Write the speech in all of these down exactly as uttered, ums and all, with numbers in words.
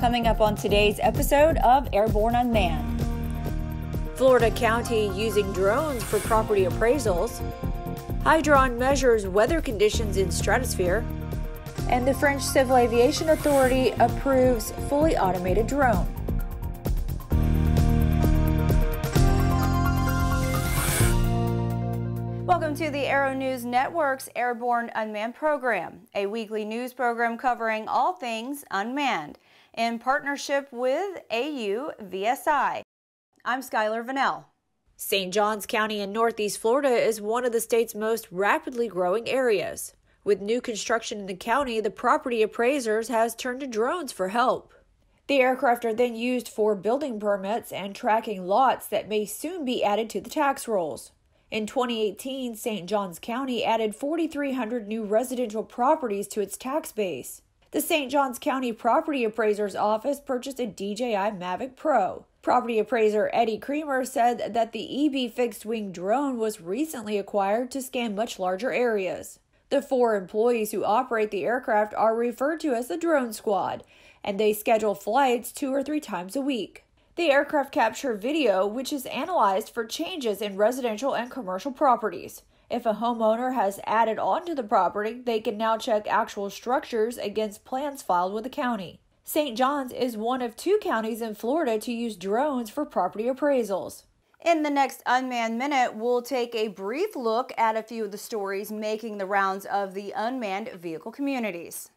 coming up on today's episode of Airborne Unmanned. Florida County using drones for property appraisals. HiDron measures weather conditions in stratosphere. And the French Civil Aviation Authority approves fully automated drone. Welcome to the Aero News Network's Airborne Unmanned program, a weekly news program covering all things unmanned, in partnership with A U V S I. I'm Skylar Vanell. Saint Johns County in Northeast Florida is one of the state's most rapidly growing areas. With new construction in the county, the property appraisers has turned to drones for help. The aircraft are then used for building permits and tracking lots that may soon be added to the tax rolls. In twenty eighteen, Saint Johns County added forty-three hundred new residential properties to its tax base. The Saint Johns County Property Appraiser's Office purchased a D J I Mavic Pro. Property appraiser Eddie Creamer said that the E B fixed-wing drone was recently acquired to scan much larger areas. The four employees who operate the aircraft are referred to as the drone squad, and they schedule flights two or three times a week. The aircraft capture video, which is analyzed for changes in residential and commercial properties. If a homeowner has added on to the property, they can now check actual structures against plans filed with the county. Saint Johns is one of two counties in Florida to use drones for property appraisals. In the next Unmanned Minute, we'll take a brief look at a few of the stories making the rounds of the unmanned vehicle communities.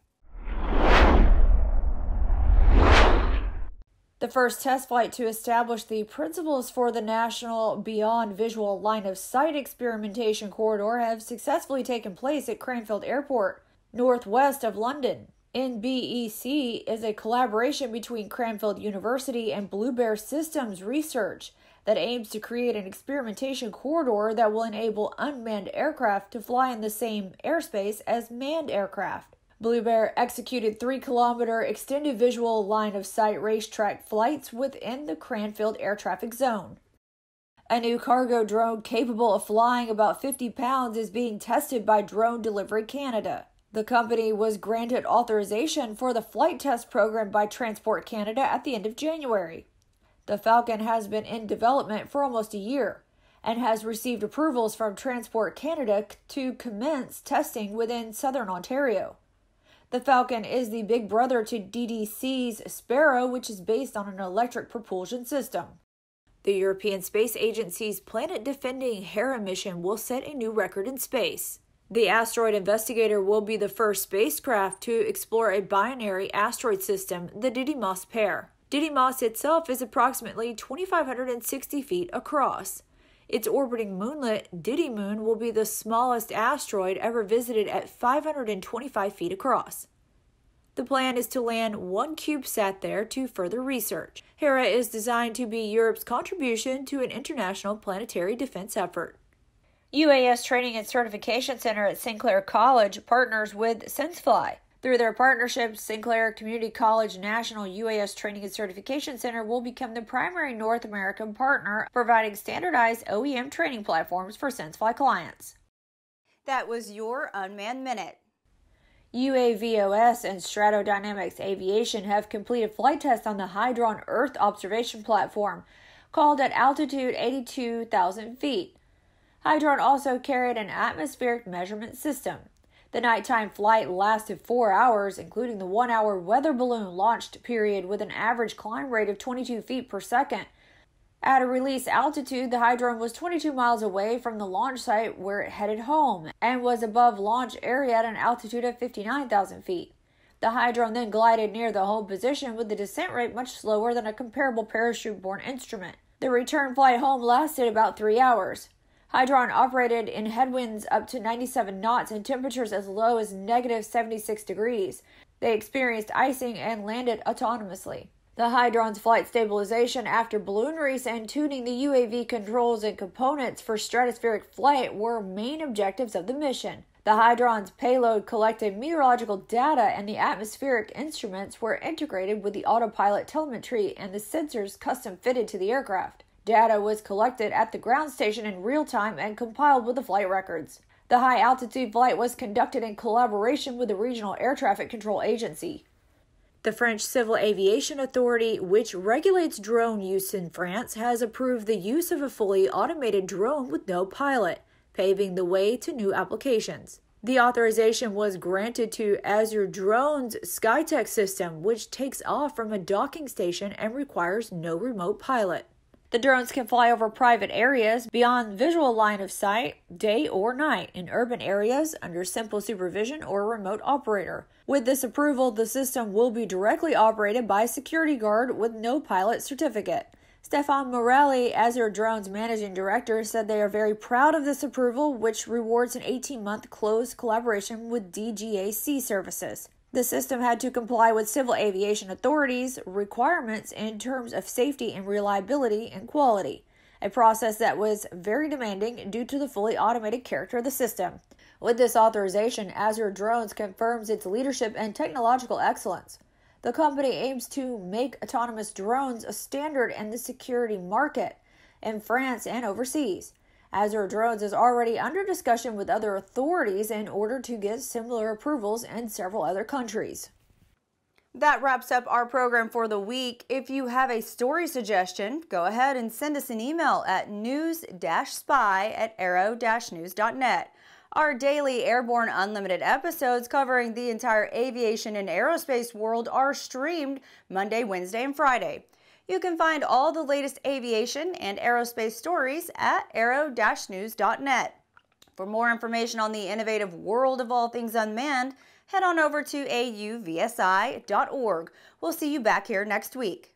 The first test flight to establish the principles for the National Beyond Visual Line of Sight Experimentation Corridor have successfully taken place at Cranfield Airport, northwest of London. N B E C is a collaboration between Cranfield University and Blue Bear Systems Research that aims to create an experimentation corridor that will enable unmanned aircraft to fly in the same airspace as manned aircraft. Blue Bear executed three kilometer extended visual line of sight racetrack flights within the Cranfield Air Traffic Zone. A new cargo drone capable of flying about fifty pounds is being tested by Drone Delivery Canada. The company was granted authorization for the flight test program by Transport Canada at the end of January. The Falcon has been in development for almost a year and has received approvals from Transport Canada to commence testing within southern Ontario. The Falcon is the big brother to D D C's Sparrow, which is based on an electric propulsion system. The European Space Agency's planet-defending Hera mission will set a new record in space. The asteroid investigator will be the first spacecraft to explore a binary asteroid system, the Didymos pair. Didymos itself is approximately two thousand five hundred sixty feet across. Its orbiting moonlet, Didymoon, will be the smallest asteroid ever visited at five hundred twenty-five feet across. The plan is to land one CubeSat there to further research. Hera is designed to be Europe's contribution to an international planetary defense effort. U A S Training and Certification Center at Sinclair College partners with SenseFly. Through their partnership, Sinclair Community College National U A S Training and Certification Center will become the primary North American partner, providing standardized O E M training platforms for SenseFly clients. That was your Unmanned Minute. U A V O S and Stratodynamics Aviation have completed flight tests on the HiDron Earth observation platform, called at altitude eighty-two thousand feet. HiDron also carried an atmospheric measurement system. The nighttime flight lasted four hours, including the one-hour weather balloon launched period with an average climb rate of twenty-two feet per second. At a release altitude, the HiDron was twenty-two miles away from the launch site where it headed home and was above launch area at an altitude of fifty-nine thousand feet. The HiDron then glided near the hold position with the descent rate much slower than a comparable parachute-borne instrument. The return flight home lasted about three hours. HiDron operated in headwinds up to ninety-seven knots and temperatures as low as negative seventy-six degrees. They experienced icing and landed autonomously. The HiDron's flight stabilization after balloon race and tuning the U A V controls and components for stratospheric flight were main objectives of the mission. The HiDron's payload collected meteorological data and the atmospheric instruments were integrated with the autopilot telemetry and the sensors custom fitted to the aircraft. Data was collected at the ground station in real time and compiled with the flight records. The high-altitude flight was conducted in collaboration with the Regional Air Traffic Control Agency. The French Civil Aviation Authority, which regulates drone use in France, has approved the use of a fully automated drone with no pilot, paving the way to new applications. The authorization was granted to Azur Drones' Skeyetech system, which takes off from a docking station and requires no remote pilot. The drones can fly over private areas beyond visual line of sight, day or night, in urban areas under simple supervision or remote operator. With this approval, the system will be directly operated by a security guard with no pilot certificate. Stéphane Morelli, Azur Drones Managing Director, said they are very proud of this approval, which rewards an eighteen-month close collaboration with D G A C services. The system had to comply with Civil Aviation Authority's requirements in terms of safety and reliability and quality, a process that was very demanding due to the fully automated character of the system. With this authorization, Azur Drones confirms its leadership and technological excellence. The company aims to make autonomous drones a standard in the security market in France and overseas. Azur Drones is already under discussion with other authorities in order to get similar approvals in several other countries. That wraps up our program for the week. If you have a story suggestion, go ahead and send us an email at news dash spy at aero dash news dot net. Our daily Airborne Unlimited episodes covering the entire aviation and aerospace world are streamed Monday, Wednesday, and Friday. You can find all the latest aviation and aerospace stories at aero dash news dot net. For more information on the innovative world of all things unmanned, head on over to A U V S I dot org. We'll see you back here next week.